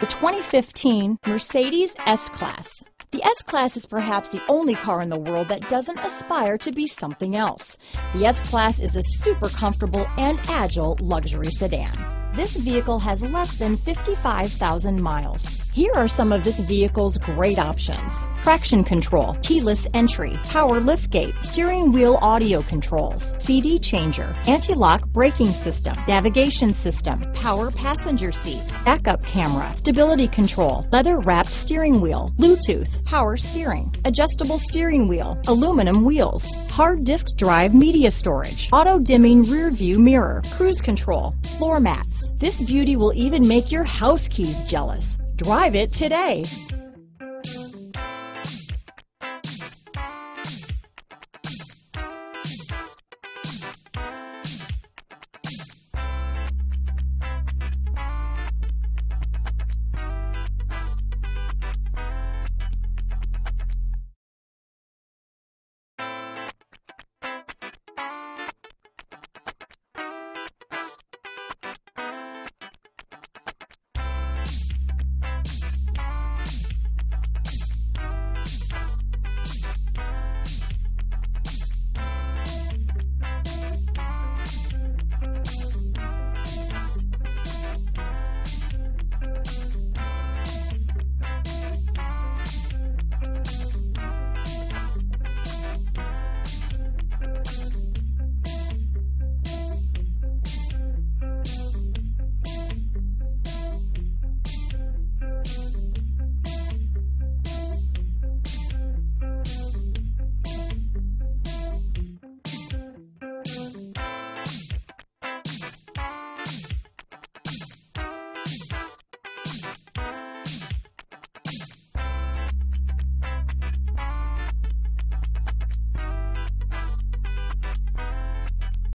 The 2015 Mercedes S-Class. The S-Class is perhaps the only car in the world that doesn't aspire to be something else. The S-Class is a super comfortable and agile luxury sedan. This vehicle has less than 55,000 miles. Here are some of this vehicle's great options: traction control, keyless entry, power liftgate, steering wheel audio controls, CD changer, anti-lock braking system, navigation system, power passenger seat, backup camera, stability control, leather-wrapped steering wheel, Bluetooth, power steering, adjustable steering wheel, aluminum wheels, hard disk drive media storage, auto-dimming rear view mirror, cruise control, floor mats. This beauty will even make your house keys jealous. Drive it today.